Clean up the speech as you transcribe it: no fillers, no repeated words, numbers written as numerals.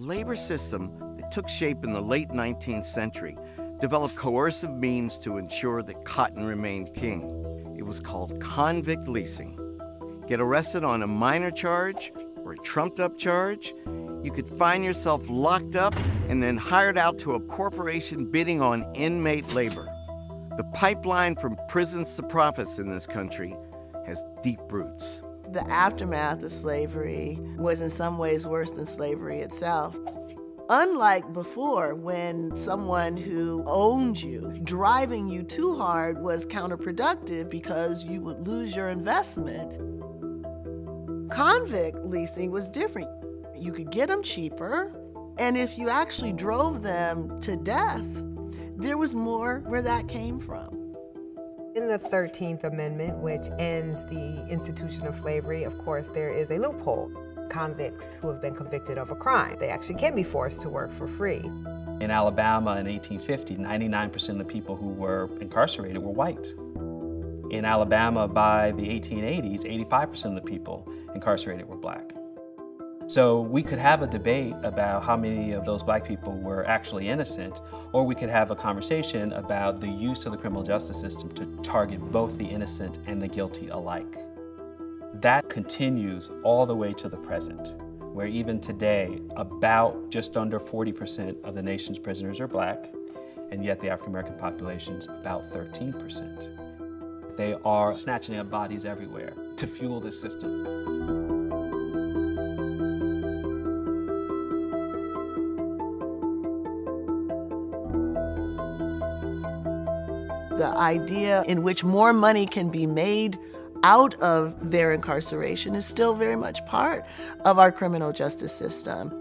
The labor system that took shape in the late 19th century developed coercive means to ensure that cotton remained king. It was called convict leasing. Get arrested on a minor charge or a trumped-up charge, you could find yourself locked up and then hired out to a corporation bidding on inmate labor. The pipeline from prisons to profits in this country has deep roots. The aftermath of slavery was in some ways worse than slavery itself. Unlike before, when someone who owned you, driving you too hard was counterproductive because you would lose your investment, convict leasing was different. You could get them cheaper, and if you actually drove them to death, there was more where that came from. In the 13th Amendment, which ends the institution of slavery, of course, there is a loophole. Convicts who have been convicted of a crime, they actually can be forced to work for free. In Alabama in 1850, 99% of the people who were incarcerated were white. In Alabama by the 1880s, 85% of the people incarcerated were black. So we could have a debate about how many of those black people were actually innocent, or we could have a conversation about the use of the criminal justice system to target both the innocent and the guilty alike. That continues all the way to the present, where even today, about just under 40% of the nation's prisoners are black, and yet the African-American population's about 13%. They are snatching up bodies everywhere to fuel this system. The idea in which more money can be made out of their incarceration is still very much part of our criminal justice system.